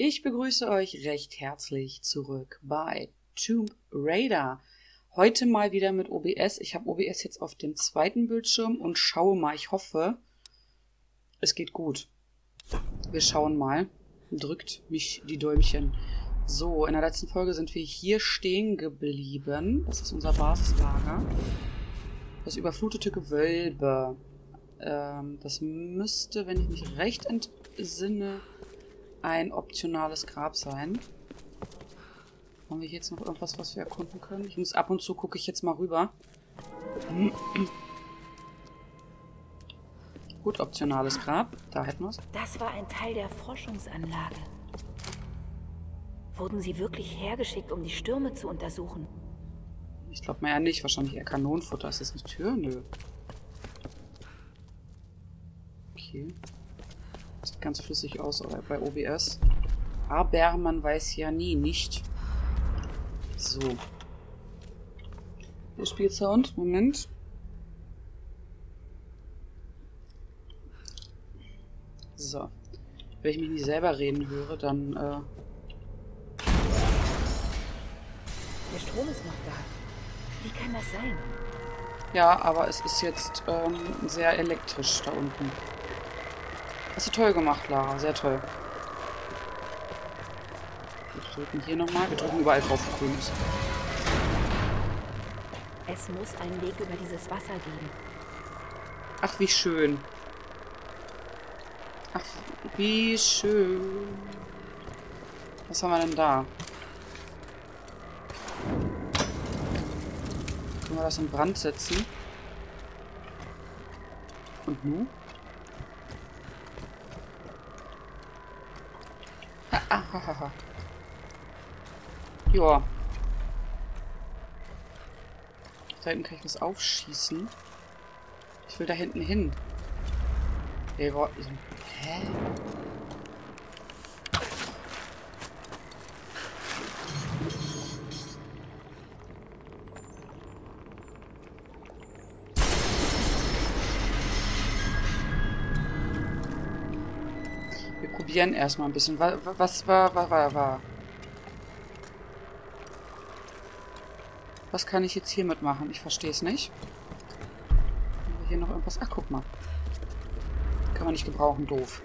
Ich begrüße euch recht herzlich zurück bei Tomb Raider. Heute mal wieder mit OBS. Ich habe OBS jetzt auf dem zweiten Bildschirm und schaue mal. Ich hoffe, es geht gut. Wir schauen mal. Drückt mich die Däumchen. So, in der letzten Folge sind wir hier stehen geblieben. Das ist unser Basislager. Das überflutete Gewölbe. Das müsste, wenn ich mich recht entsinne, ein optionales Grab sein. Haben wir hier jetzt noch irgendwas, was wir erkunden können? Ich muss ab und zu gucke ich jetzt mal rüber. Gut, optionales Grab. Da hätten wir es. Das war ein Teil der Forschungsanlage. Wurden sie wirklich hergeschickt, um die Stürme zu untersuchen? Ich glaube mal ja nicht. Wahrscheinlich eher Kanonenfutter. Ist das eine Tür? Nö. Okay. Sieht ganz flüssig aus bei OBS. Aber man weiß ja nie, nicht? So. Der Spielsound. Moment. So. Wenn ich mich nicht selber reden höre, dann... Der Strom ist noch da. Wie kann das sein? Ja, aber es ist jetzt sehr elektrisch da unten. Hast du toll gemacht, Lara. Sehr toll. Wir drücken hier nochmal. Wir drücken überall drauf, wo grün ist. Es muss einen Weg über dieses Wasser geben. Ach, wie schön. Ach, wie schön. Was haben wir denn da? Können wir das in Brand setzen? Und nun? Hahaha. Joa. Da hinten kann ich was aufschießen. Ich will da hinten hin. Ey, hä? Erstmal ein bisschen. Was war? Was kann ich jetzt hiermit machen? Ich verstehe es nicht. Haben wir hier noch irgendwas? Ach, guck mal. Kann man nicht gebrauchen, doof.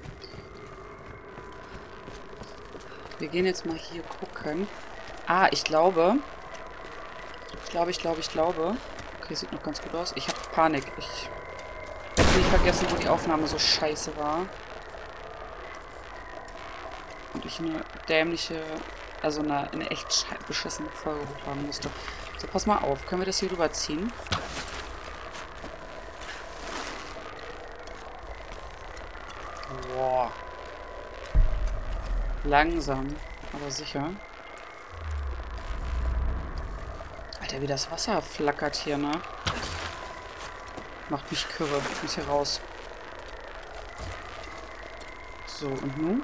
Wir gehen jetzt mal hier gucken. Ah, ich glaube. Okay, sieht noch ganz gut aus. Ich habe Panik. Ich habe nicht vergessen, wo die Aufnahme so scheiße war. Ich eine dämliche, also eine echt beschissene Folge hochladen musste. So, pass mal auf. Können wir das hier rüberziehen? Boah. Langsam, aber sicher. Alter, wie das Wasser flackert hier, ne? Macht mich kirre. Ich muss hier raus. So, und nun?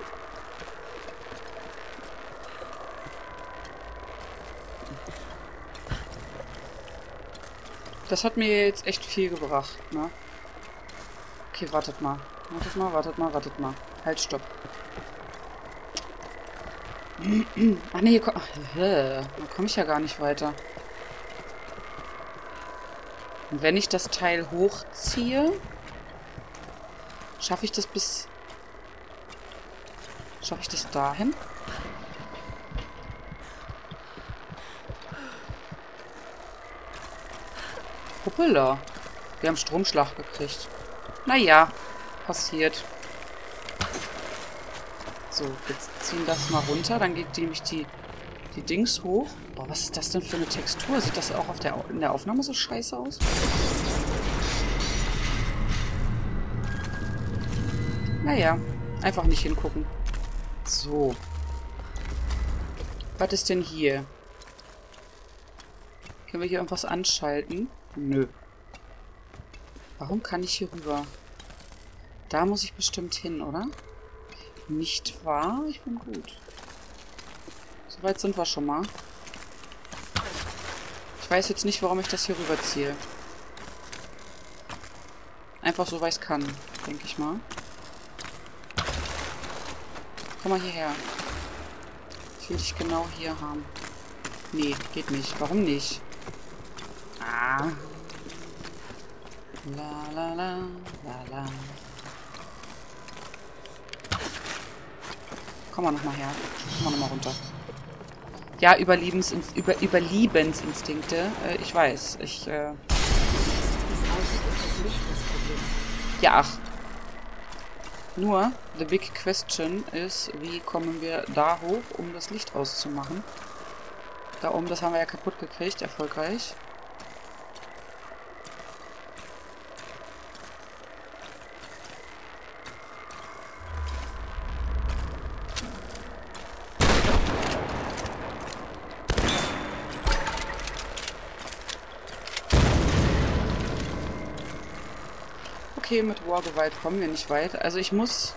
Das hat mir jetzt echt viel gebracht, ne? Okay, wartet mal. Halt, stopp. Ach ne, hier komm... Da komme ich ja gar nicht weiter. Und wenn ich das Teil hochziehe... Schaffe ich das bis... Schaffe ich das dahin? Huppela. Wir haben Stromschlag gekriegt. Naja, passiert. So, jetzt ziehen das mal runter. Dann geht nämlich die Dings hoch. Boah, was ist das denn für eine Textur? Sieht das auch in der Aufnahme so scheiße aus? Naja, einfach nicht hingucken. So. Was ist denn hier? Können wir hier irgendwas anschalten? Nö. Warum kann ich hier rüber? Da muss ich bestimmt hin, oder? Nicht wahr? Ich bin gut. Soweit sind wir schon mal. Ich weiß jetzt nicht, warum ich das hier rüberziehe. Einfach so, weil ich es kann, denke ich mal. Komm mal hierher. will ich genau hier haben. Nee, geht nicht. Warum nicht? Ah. La la la la la. Komm mal nochmal her. Komm mal nochmal runter. Ja, Überlebensinstinkte. Ich weiß. Ja, ach. Nur, the big question ist, wie kommen wir da hoch, um das Licht auszumachen? Da oben, das haben wir ja kaputt gekriegt, erfolgreich. Okay, mit hoher Gewalt kommen wir nicht weit. Also ich muss...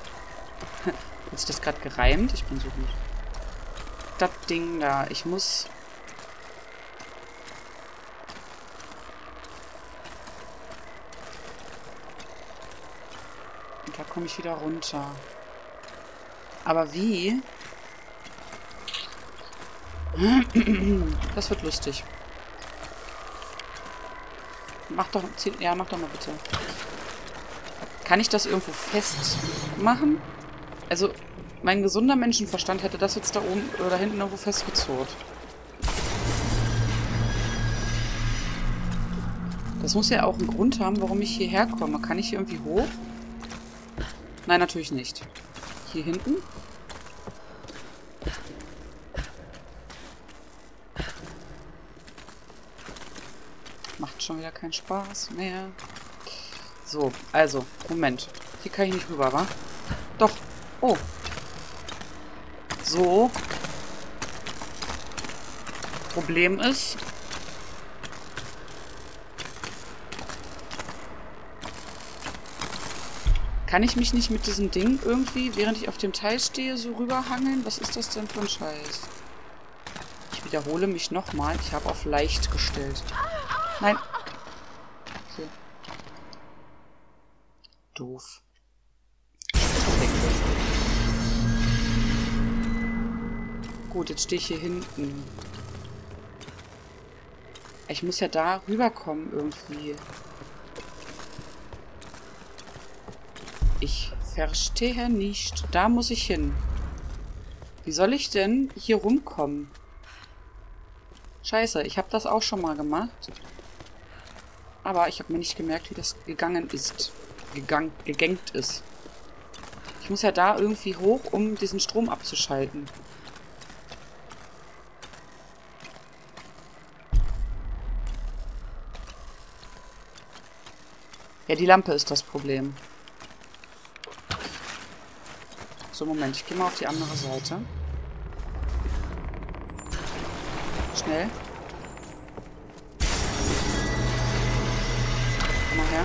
Hat sich das gerade gereimt? Ich bin so gut. Das Ding da. Ich muss... Und da komme ich wieder runter. Aber wie? Das wird lustig. Mach doch... Ja, mach doch mal bitte. Kann ich das irgendwo festmachen? Also, mein gesunder Menschenverstand hätte das jetzt da oben oder hinten irgendwo festgezurrt. Das muss ja auch einen Grund haben, warum ich hierher komme. Kann ich hier irgendwie hoch? Nein, natürlich nicht. Hier hinten? Macht schon wieder keinen Spaß mehr. So, also, Moment. Hier kann ich nicht rüber, wa? Doch. Oh. So. Problem ist... Kann ich mich nicht mit diesem Ding irgendwie, während ich auf dem Teil stehe, so rüberhangeln? Was ist das denn für ein Scheiß? Ich wiederhole mich nochmal. Ich habe auf leicht gestellt. Nein. Okay. Doof. Gut, jetzt stehe ich hier hinten. Ich muss ja da rüberkommen irgendwie. Ich verstehe nicht. Da muss ich hin. Wie soll ich denn hier rumkommen? Scheiße, ich habe das auch schon mal gemacht. Aber ich habe mir nicht gemerkt, wie das gegangen ist. Gegankt ist. Ich muss ja da irgendwie hoch, um diesen Strom abzuschalten. Ja, die Lampe ist das Problem. So, Moment. Ich gehe mal auf die andere Seite. Schnell. Komm mal her.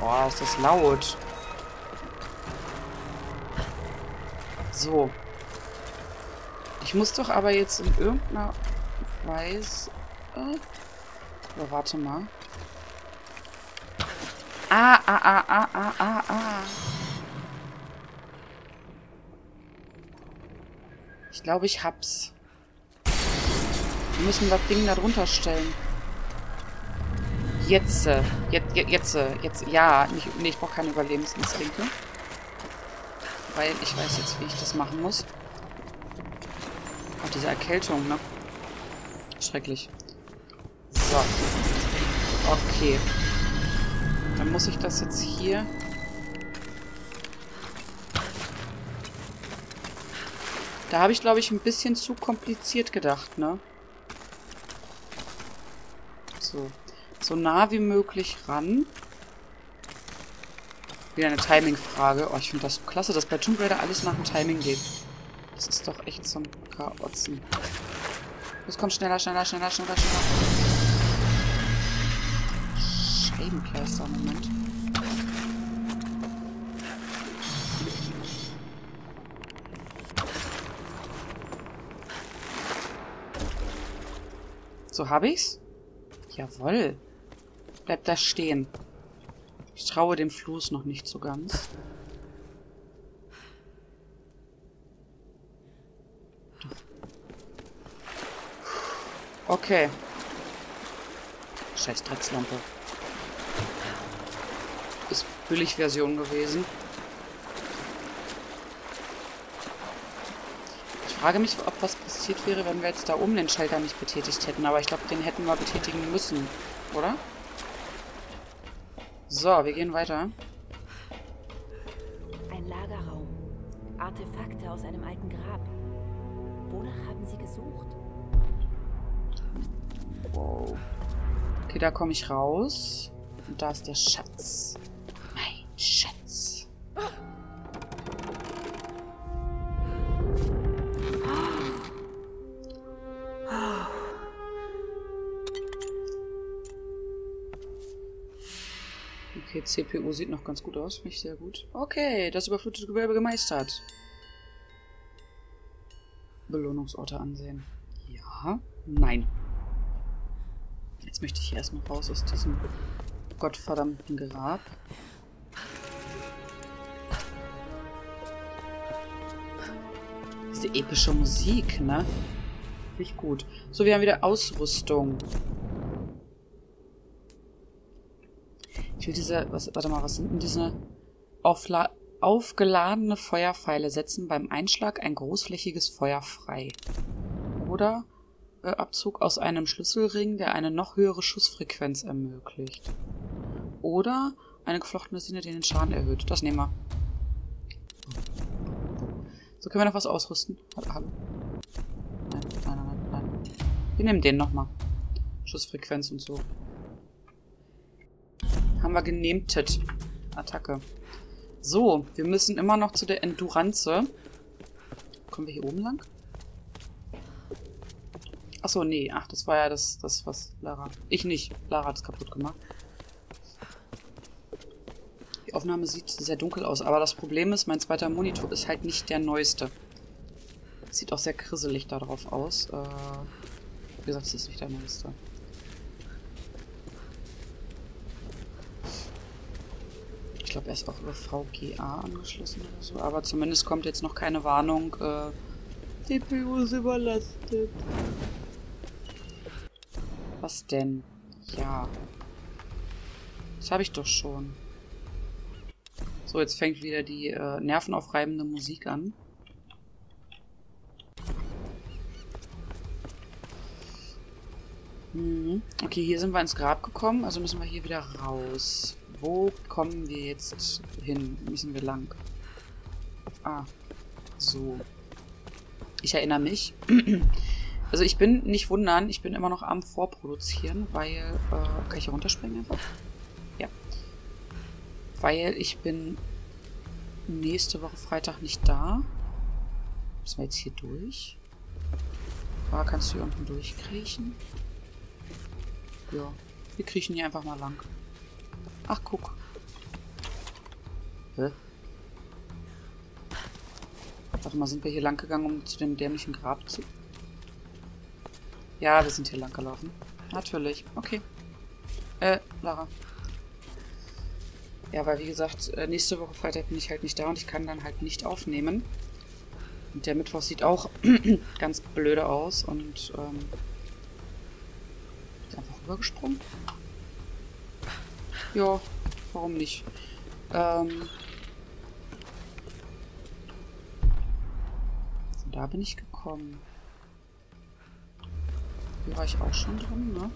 Oh, ist das laut. So. Ich muss doch aber jetzt in irgendeiner Weise... Oder warte mal. Ich glaube, ich hab's. Wir müssen das Ding da drunter stellen. Jetzt. Ja, nee, ich brauche keine Überlebensinstinkte. Weil ich weiß jetzt, wie ich das machen muss. Auch diese Erkältung, ne? Schrecklich. So. Okay. Dann muss ich das jetzt hier... Da habe ich, glaube ich, ein bisschen zu kompliziert gedacht, ne? So. So nah wie möglich ran. Wieder eine Timing-Frage. Oh, ich finde das so klasse, dass bei Tomb Raider alles nach dem Timing geht. Das ist doch echt zum Chaotzen. Los, komm, schneller. Scheibenkleister, Moment. So, habe ich's? Jawohl. Bleibt da stehen. Ich traue dem Fluss noch nicht so ganz. Okay. Scheiß Dreckslampe. Ist Billigversion gewesen. Ich frage mich, ob was passiert wäre, wenn wir jetzt da oben den Schalter nicht betätigt hätten. Aber ich glaube, den hätten wir betätigen müssen, oder? So, wir gehen weiter. Ein Lagerraum. Artefakte aus einem alten Grab. Wonach haben Sie gesucht? Wow. Okay, da komme ich raus. Und da ist der Schatz. Mein Schatz. Okay, CPU sieht noch ganz gut aus. Finde ich sehr gut. Okay, das überflutete Gewölbe gemeistert. Belohnungsorte ansehen. Ja, nein. Jetzt möchte ich hier erstmal raus aus diesem gottverdammten Grab. Diese epische Musik, ne? Nicht gut. So, wir haben wieder Ausrüstung. Ich will diese... warte mal, was sind denn diese... aufgeladene Feuerpfeile setzen beim Einschlag ein großflächiges Feuer frei. Oder... Abzug aus einem Schlüsselring, der eine noch höhere Schussfrequenz ermöglicht. Oder eine geflochtene Sinne, die den Schaden erhöht. Das nehmen wir. So, können wir noch was ausrüsten? Hallo? Nein, nein, nein, nein. Wir nehmen den nochmal. Schussfrequenz und so. Haben wir genehmtet. Attacke. So, wir müssen immer noch zu der Endurance. Kommen wir hier oben lang? Achso, nee. Ach, das war ja das was Lara... Ich nicht. Lara hat es kaputt gemacht. Die Aufnahme sieht sehr dunkel aus. Aber das Problem ist, mein zweiter Monitor ist halt nicht der neueste. Sieht auch sehr krisselig darauf aus. Wie gesagt, es ist nicht der neueste. Ich glaube, er ist auch über VGA angeschlossen oder so. Aber zumindest kommt jetzt noch keine Warnung. CPU ist überlastet. Was denn? Ja. Das habe ich doch schon. So, jetzt fängt wieder die nervenaufreibende Musik an. Mhm. Okay, hier sind wir ins Grab gekommen, also müssen wir hier wieder raus. Wo kommen wir jetzt hin? Müssen wir lang? Ah, so. Ich erinnere mich. Also ich bin, nicht wundern, ich bin immer noch am Vorproduzieren, weil, kann ich hier runterspringen einfach? Ja. Weil ich bin nächste Woche Freitag nicht da. Müssen wir jetzt hier durch? Da kannst du hier unten durchkriechen. Ja, wir kriechen hier einfach mal lang. Ach, guck. Hä? Warte mal, sind wir hier lang gegangen, um zu dem dämlichen Grab zu... Ja, wir sind hier lang gelaufen. Natürlich. Okay. Lara. Ja, weil wie gesagt, nächste Woche Freitag bin ich halt nicht da und ich kann dann halt nicht aufnehmen. Und der Mittwoch sieht auch ganz blöde aus und, ist einfach rübergesprungen. Ja, warum nicht? So, da bin ich gekommen. Hier war ich auch schon drin, ne?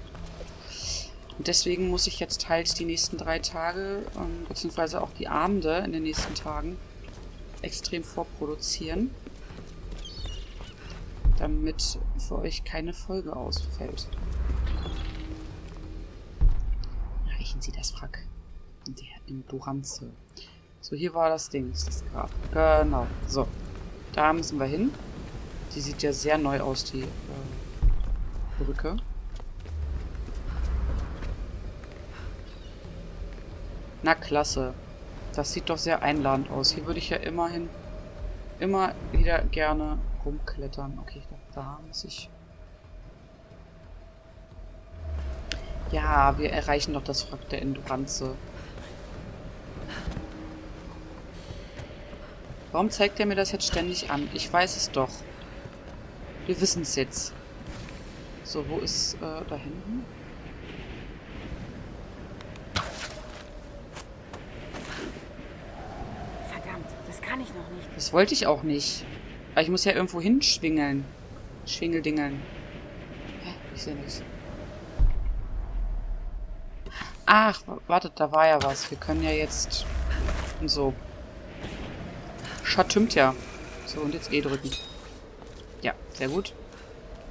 Und deswegen muss ich jetzt halt die nächsten 3 Tage, beziehungsweise auch die Abende in den nächsten Tagen, extrem vorproduzieren. Damit für euch keine Folge ausfällt. Riechen Sie das Wrack der Endurance. So, hier war das Ding, das Grab. Genau, so. Da müssen wir hin. Die sieht ja sehr neu aus, die... Brücke. Na klasse. Das sieht doch sehr einladend aus. Hier würde ich ja immerhin immer wieder gerne rumklettern. Okay, ich glaube, da muss ich... Ja, wir erreichen doch das Wrack der Endurance. Warum zeigt er mir das jetzt ständig an? Ich weiß es doch. Wir wissen es jetzt. So, wo ist da hinten? Verdammt, das kann ich noch nicht. Das wollte ich auch nicht. Aber ich muss ja irgendwo hinschwingeln. Schwingeldingeln. Hä? Ich sehe nichts. Ach, wartet, da war ja was. Wir können ja jetzt... Und so. Schattümmt ja. So, und jetzt E drücken. Ja, sehr gut.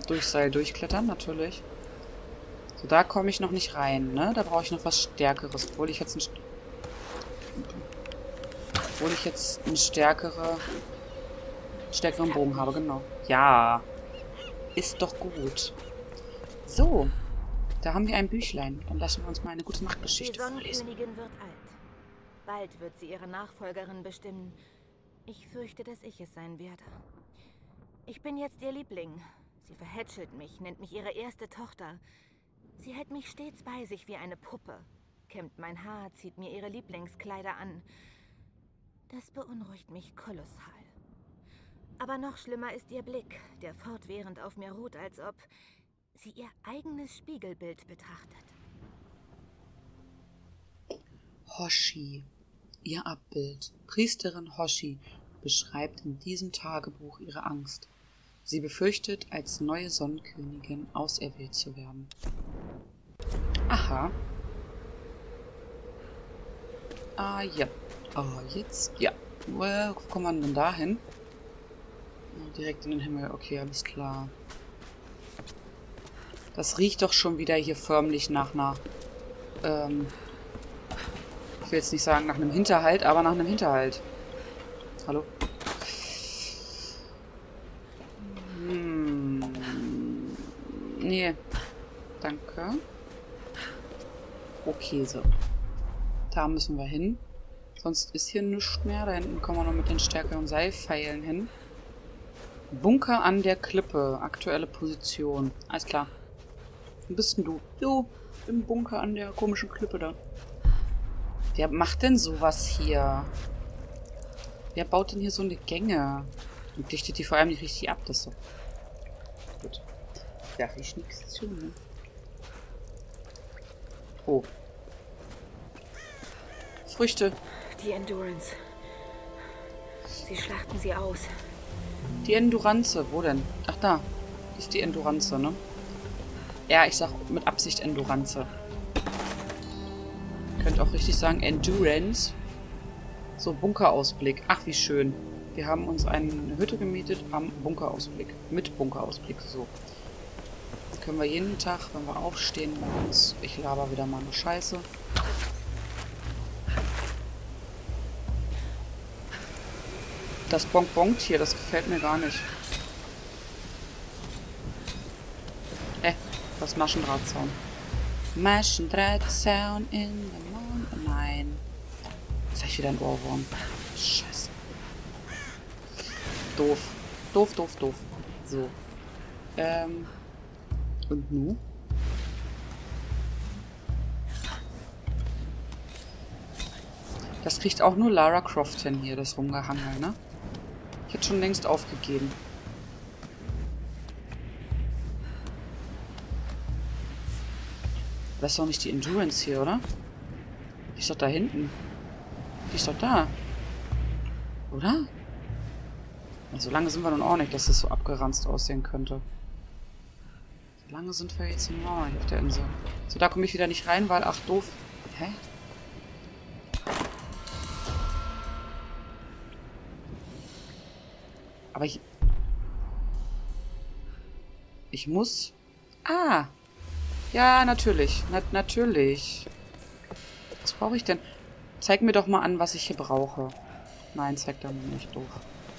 Durch Seil durchklettern, natürlich. So, da komme ich noch nicht rein, ne? Da brauche ich noch was Stärkeres. Obwohl ich jetzt einen stärkeren Bogen habe, genau. Ja. Ist doch gut. So. Da haben wir ein Büchlein. Dann lassen wir uns mal eine gute Nachtgeschichte vorlesen. Die Sonnenkönigin wird alt. Bald wird sie ihre Nachfolgerin bestimmen. Ich fürchte, dass ich es sein werde. Ich bin jetzt ihr Liebling. Sie verhätschelt mich, nennt mich ihre erste Tochter. Sie hält mich stets bei sich wie eine Puppe, kämmt mein Haar, zieht mir ihre Lieblingskleider an. Das beunruhigt mich kolossal. Aber noch schlimmer ist ihr Blick, der fortwährend auf mir ruht, als ob sie ihr eigenes Spiegelbild betrachtet. Hoshi, ihr Abbild. Priesterin Hoshi beschreibt in diesem Tagebuch ihre Angst. Sie befürchtet, als neue Sonnenkönigin auserwählt zu werden. Aha. Ah, ja. Oh, jetzt? Ja. Wo kommt man denn da hin? Direkt in den Himmel. Okay, alles klar. Das riecht doch schon wieder hier förmlich nach einer... Ich will jetzt nicht sagen nach einem Hinterhalt, aber nach einem Hinterhalt. Hallo? Nee. Danke. Okay, so. Da müssen wir hin. Sonst ist hier nichts mehr. Da hinten kommen wir noch mit den stärkeren Seilpfeilen hin. Bunker an der Klippe. Aktuelle Position. Alles klar. Wo bist denn du? Jo, im Bunker an der komischen Klippe da. Wer macht denn sowas hier? Wer baut denn hier so eine Gänge? Und dichtet die vor allem nicht richtig ab, das so. Gut. Da darf ich nichts zu, ne? Oh. Früchte. Die Endurance. Sie schlachten sie aus. Die Endurance, wo denn? Ach, da. Ist die Endurance, ne? Ja, ich sag mit Absicht Endurance. Ihr könnt auch richtig sagen Endurance. So, Bunkerausblick. Ach, wie schön. Wir haben uns eine Hütte gemietet am Bunkerausblick. Mit Bunkerausblick, so. Dann können wir jeden Tag, wenn wir aufstehen, uns... Ich laber wieder mal eine Scheiße. Das Bonbon-Tier, das gefällt mir gar nicht. Das Maschendrahtzaun. Maschendrahtzaun in the moon. Nein. Jetzt habe ich wieder ein Ohrwurm. Scheiße. Doof. Doof, doof, doof. So. Und nu? Das kriegt auch nur Lara Croft hin hier, das Rumgehangel, ne? Ich hätte schon längst aufgegeben. Das ist doch nicht die Endurance hier, oder? Die ist doch da hinten. Die ist doch da. Oder? Na, so lange sind wir nun auch nicht, dass das so abgeranzt aussehen könnte. So lange sind wir jetzt nun auch nicht auf der Insel. So, da komme ich wieder nicht rein, weil... Ach, doof. Hä? Aber ich... Ich muss... Ah! Ja, natürlich. Natürlich. Was brauche ich denn? Zeig mir doch mal an, was ich hier brauche. Nein, zeig da mir nicht. Doof.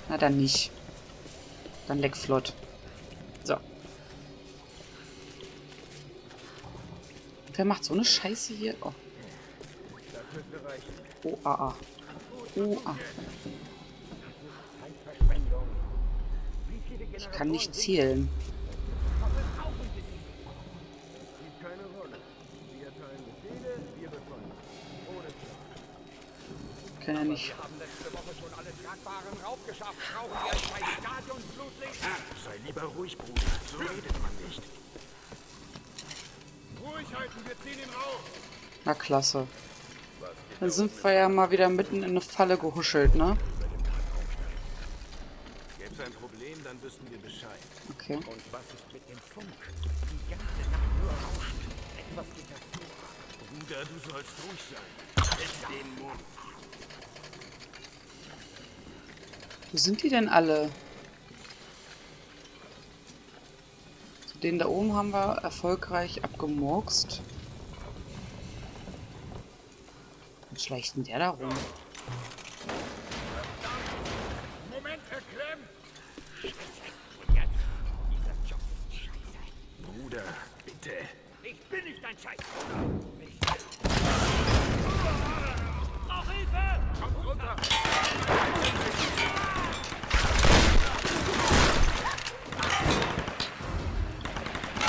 Na, dann nicht. Dann leck flott. So. Wer macht so eine Scheiße hier? Oh. Oh, ah, ah. Oh, ah. Ich kann nicht zielen. Ja, nicht. Lieber ruhig, Bruder. So redet man nicht. Ruhig halten, wir ziehen ihn raus. Na klasse. Dann sind wir ja mal wieder mitten in eine Falle gehuschelt, ne? Gäbe es ein Problem, dann wüssten wir Bescheid. Okay. Und was ist mit dem Funk? Die ganze Nacht nur rauschen. Etwas geht hervor. Bruder, du sollst ruhig sein. Halt den Mund. Wo sind die denn alle? Den da oben haben wir erfolgreich abgemurkst. Was schleicht denn der da rum? Moment, Herr Klemm! Dieser Job ist scheiße. Bruder, bitte! Ich bin nicht dein Scheiß! Brauch Hilfe! Komm runter!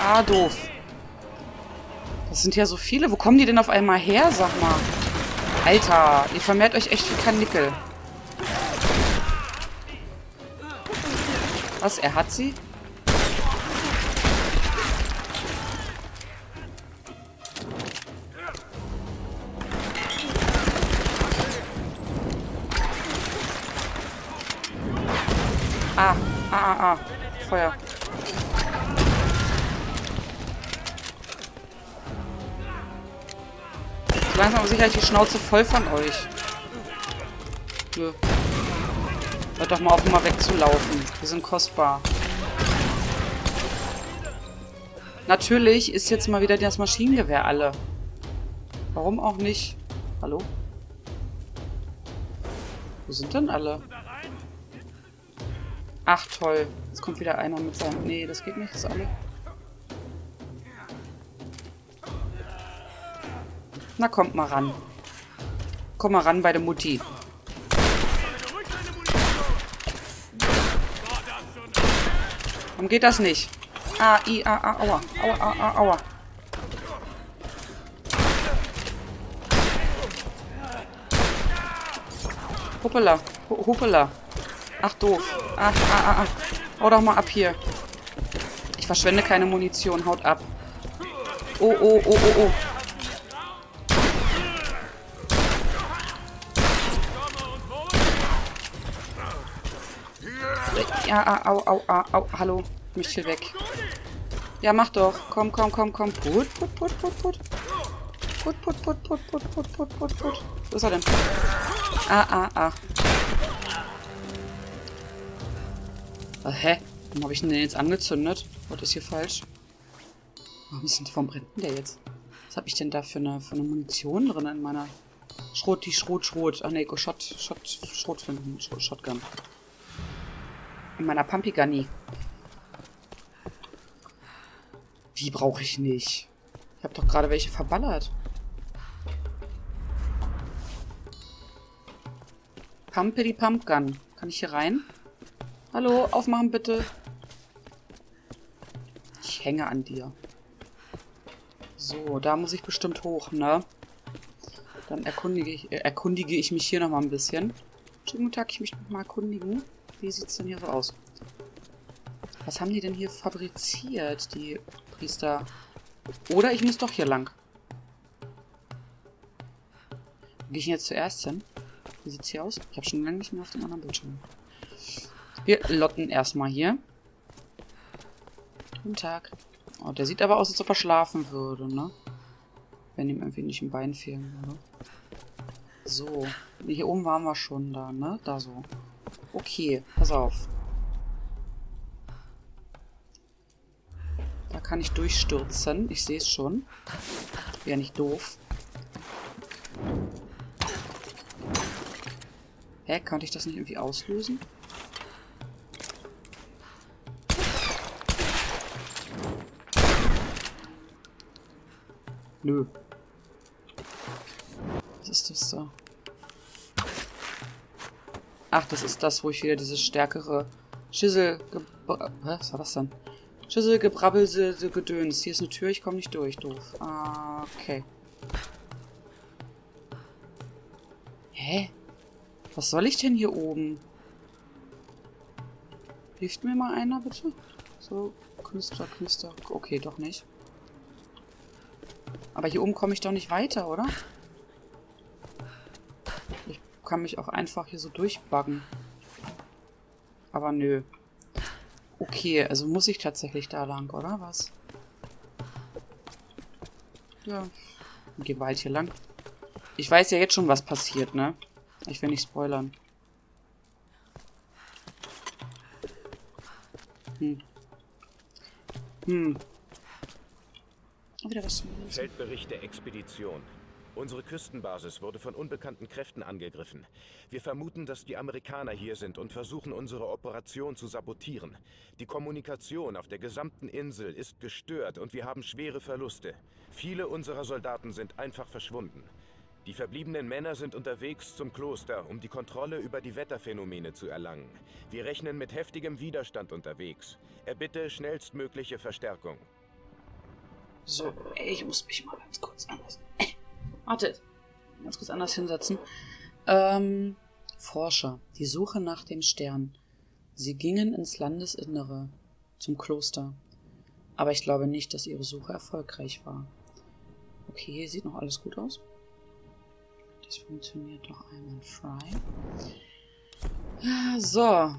Ah, doof. Das sind ja so viele. Wo kommen die denn auf einmal her? Sag mal. Alter, ihr vermehrt euch echt wie Karnickel. Was? Er hat sie? Ah, ah, ah, ah. Feuer. Langsam aber sicher die Schnauze voll von euch. Nö. Hört doch mal auf, immer wegzulaufen. Wir sind kostbar. Natürlich ist jetzt mal wieder das Maschinengewehr alle. Warum auch nicht? Hallo? Wo sind denn alle? Ach toll. Jetzt kommt wieder einer mit seinem... Nee, das geht nicht, das ist alle. Na, kommt mal ran. Komm mal ran bei der Mutti. Warum geht das nicht? Ah, i, ah, ah, aua. Aua, aua, aua, aua. Hoppala, hoppala. Ach, doof. Ach, ah, ah, ah. Hau doch mal ab hier. Ich verschwende keine Munition. Haut ab. Oh, oh, oh, oh, oh. Ja, au, au, au, au, hallo, mich hier weg. Ja, mach doch. Komm, komm, komm, komm. Put, put, put, put, put. Put, put, put, put, put, put, put, put, put. Wo ist er denn? Ah, ah, ah. Oh, hä? Warum habe ich ihn denn jetzt angezündet? Was ist hier falsch? Warum brennt denn der jetzt? Was habe ich denn da für eine Munition drin in meiner... Schrot, die Schrot, Schrot. Ach ne, Shotgun. In meiner Pumpigani. Die brauche ich nicht. Ich habe doch gerade welche verballert. Pumpe die Pumpgun. Kann ich hier rein? Hallo, aufmachen bitte. Ich hänge an dir. So, da muss ich bestimmt hoch, ne? Dann erkundige ich mich hier nochmal ein bisschen. Schönen guten Tag, ich möchte mich mal erkundigen. Wie sieht es denn hier so aus? Was haben die denn hier fabriziert, die Priester? Oder ich muss doch hier lang. Wo gehe ich denn jetzt zuerst hin? Wie sieht es hier aus? Ich habe schon lange nicht mehr auf dem anderen Bildschirm. Wir lotten erstmal hier. Guten Tag. Oh, der sieht aber aus, als ob er schlafen würde, ne? Wenn ihm irgendwie nicht ein Bein fehlen würde. So. Hier oben waren wir schon da, ne? Da so. Okay, pass auf. Da kann ich durchstürzen. Ich sehe es schon. Wäre nicht doof. Hä, konnte ich das nicht irgendwie auslösen? Nö. Was ist das da? Ach, das ist das, wo ich wieder dieses stärkere was war das denn? Schüsselgebrabbelse Gedöns. Hier ist eine Tür, ich komme nicht durch. Doof. Ah, okay. Hä? Was soll ich denn hier oben? Hilft mir mal einer, bitte? So, Künstler. Okay, doch nicht. Aber hier oben komme ich doch nicht weiter, oder? Ich kann mich auch einfach hier so durchbuggen. Aber nö. Okay, also muss ich tatsächlich da lang, oder was? Ja. Dann gehen wir halt hier lang. Ich weiß ja jetzt schon, was passiert, ne? Ich will nicht spoilern. Wieder was. Feldbericht der Expedition. Unsere Küstenbasis wurde von unbekannten Kräften angegriffen. Wir vermuten, dass die Amerikaner hier sind und versuchen, unsere Operation zu sabotieren. Die Kommunikation auf der gesamten Insel ist gestört und wir haben schwere Verluste. Viele unserer Soldaten sind einfach verschwunden. Die verbliebenen Männer sind unterwegs zum Kloster, um die Kontrolle über die Wetterphänomene zu erlangen. Wir rechnen mit heftigem Widerstand unterwegs. Erbitte schnellstmögliche Verstärkung. So, ich muss mich mal ganz kurz anders... Wartet. Ganz kurz anders hinsetzen. Forscher. Die Suche nach dem Stern. Sie gingen ins Landesinnere, zum Kloster. Aber ich glaube nicht, dass ihre Suche erfolgreich war. Okay, hier sieht noch alles gut aus. Das funktioniert doch einwandfrei. So.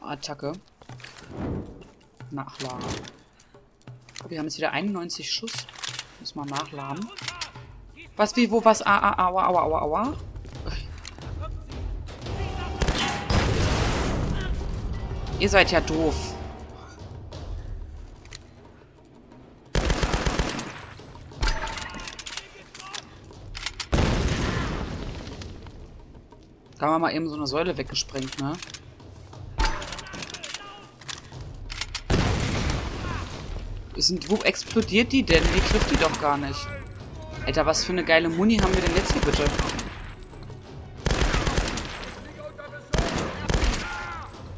Attacke. Nachladen. Wir haben jetzt wieder 91 Schuss. Muss mal nachladen. Was, wie, wo, was? Aua, aua, aua, aua. Ihr seid ja doof. Da haben wir mal eben so eine Säule weggesprengt, ne? Wo explodiert die denn? Die trifft die doch gar nicht. Alter, was für eine geile Muni haben wir denn jetzt hier bitte?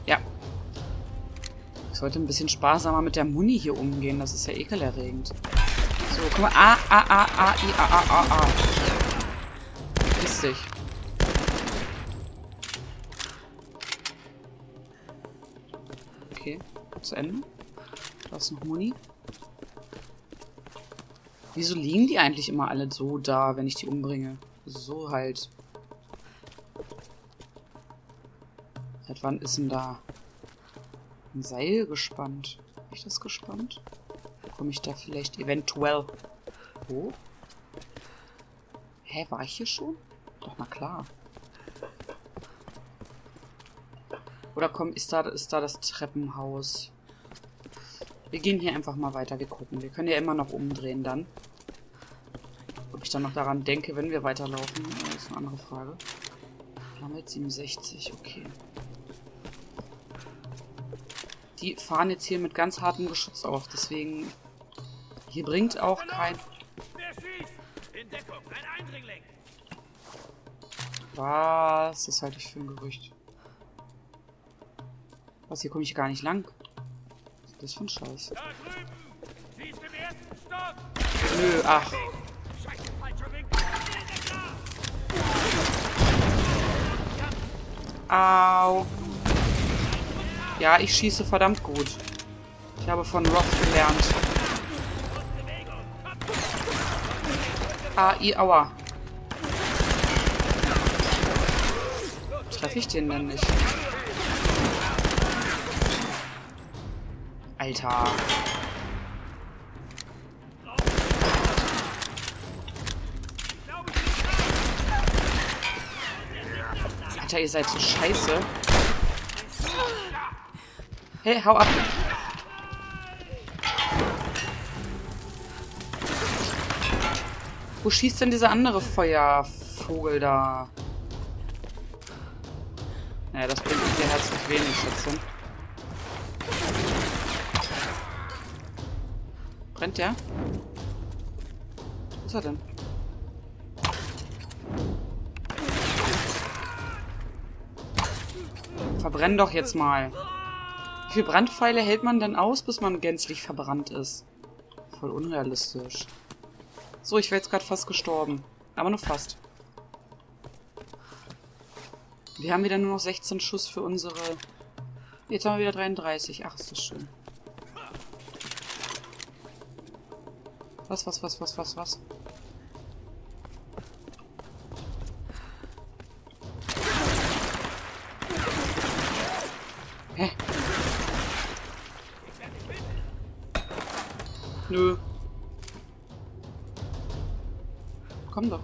Ja. Ich sollte ein bisschen sparsamer mit der Muni hier umgehen. Das ist ja ekelerregend. So, guck mal. A. Piss dich. Okay, zu Ende. Da ist noch Muni. Wieso liegen die eigentlich immer alle so da, wenn ich die umbringe? So halt. Seit wann ist denn da ein Seil gespannt? Hab ich das gespannt? Komme ich da vielleicht eventuell hoch? Hä, war ich hier schon? Doch, na klar. Oder komm, ist da das Treppenhaus? Wir gehen hier einfach mal weiter, wir gucken. Wir können ja immer noch umdrehen dann. Ob ich dann noch daran denke, wenn wir weiterlaufen, ist eine andere Frage. Wir haben jetzt 67, okay. Die fahren jetzt hier mit ganz hartem Geschütz auf, deswegen... Hier bringt auch kein... Was? Das halte ich für ein Gerücht. Was, hier komme ich gar nicht lang. Was ist das für ein Scheiß? Nö, ach. Au. Ja, ich schieße verdammt gut. Ich habe von Roth gelernt. Aua. Treffe ich den denn nicht? Alter. Alter, ihr seid so scheiße. Hey, hau ab. Wo schießt denn dieser andere Feuervogel da? Naja, das bringt mir herzlich wenig dazu. Brennt der? Was ist er denn? Verbrenn doch jetzt mal. Wie viele Brandpfeile hält man denn aus, bis man gänzlich verbrannt ist? Voll unrealistisch. So, ich wäre jetzt gerade fast gestorben. Aber nur fast. Wir haben wieder nur noch 16 Schuss für unsere... Jetzt haben wir wieder 33. Ach, ist das schön. Was? Hä? Nö. Komm doch.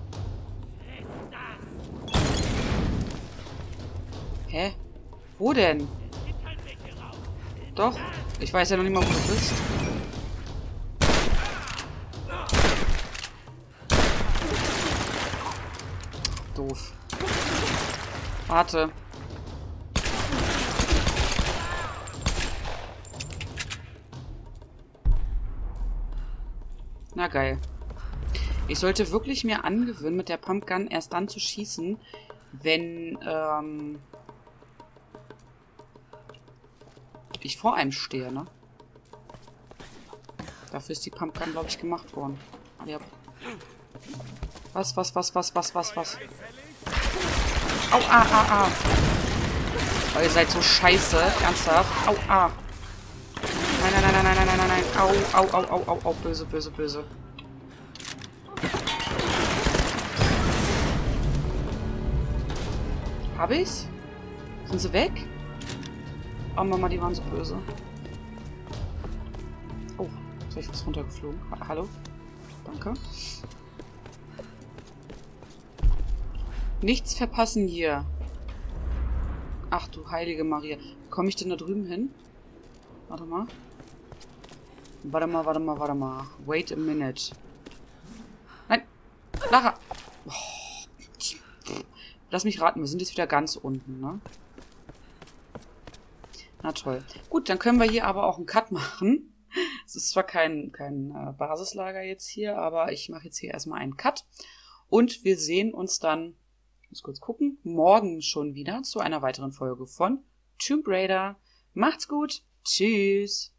Hä? Wo denn? Doch. Ich weiß ja noch nicht mal, wo du bist. Doof. Warte. Na geil. Ich sollte wirklich mir angewöhnen, mit der Pumpgun erst dann zu schießen, wenn ich vor einem stehe, ne? Dafür ist die Pumpgun, glaube ich, gemacht worden. Ja. Was? Au, ah. Oh, ihr seid so scheiße. Ernsthaft. Au, ah. Nein. Au. Böse. Hab ich's? Sind sie weg? Oh Mama, die waren so böse. Oh, jetzt bin ich fast runtergeflogen. Hallo? Danke. Nichts verpassen hier. Ach du heilige Maria. Komme ich denn da drüben hin? Warte mal. Wait a minute. Nein! Lara! Oh. Lass mich raten, wir sind jetzt wieder ganz unten, ne? Na toll. Gut, dann können wir hier aber auch einen Cut machen. Es ist zwar kein Basislager jetzt hier, aber ich mache jetzt hier erstmal einen Cut. Und wir sehen uns dann, muss kurz gucken, morgen schon wieder zu einer weiteren Folge von Tomb Raider. Macht's gut. Tschüss.